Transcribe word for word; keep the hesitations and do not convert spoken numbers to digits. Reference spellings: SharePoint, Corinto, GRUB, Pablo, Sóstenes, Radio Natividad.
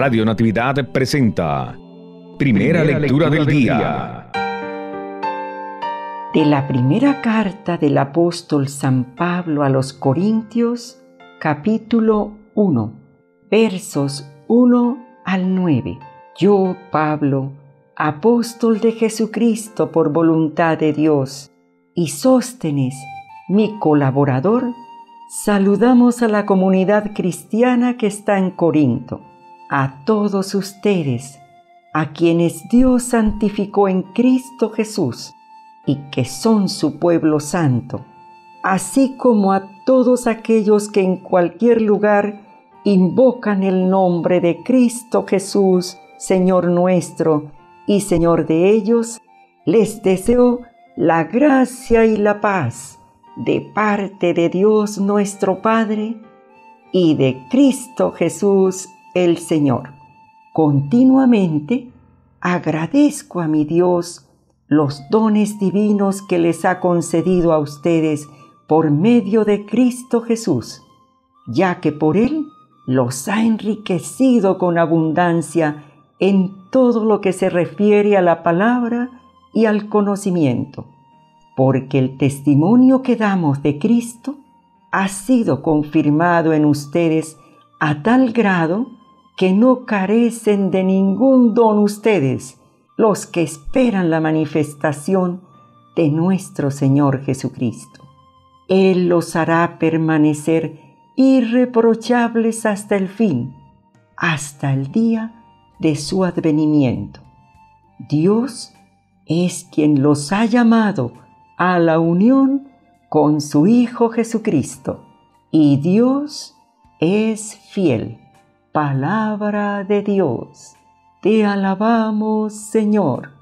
Radio Natividad presenta Primera, primera lectura, lectura del, del día. día de la primera carta del apóstol San Pablo a los Corintios, capítulo uno, versos uno al nueve. Yo, Pablo, apóstol de Jesucristo por voluntad de Dios, y Sóstenes, mi colaborador, saludamos a la comunidad cristiana que está en Corinto, a todos ustedes, a quienes Dios santificó en Cristo Jesús y que son su pueblo santo, así como a todos aquellos que en cualquier lugar invocan el nombre de Cristo Jesús, Señor nuestro y Señor de ellos, les deseo la gracia y la paz de parte de Dios nuestro Padre y de Cristo Jesús el Señor. Continuamente agradezco a mi Dios los dones divinos que les ha concedido a ustedes por medio de Cristo Jesús, ya que por Él los ha enriquecido con abundancia en todo lo que se refiere a la palabra y al conocimiento. Porque el testimonio que damos de Cristo ha sido confirmado en ustedes a tal grado que no carecen de ningún don ustedes, los que esperan la manifestación de nuestro Señor Jesucristo. Él los hará permanecer irreprochables hasta el fin, hasta el día de su advenimiento. Dios es quien los ha llamado a la unión con su Hijo Jesucristo. Y Dios es fiel. Palabra de Dios. Te alabamos, Señor.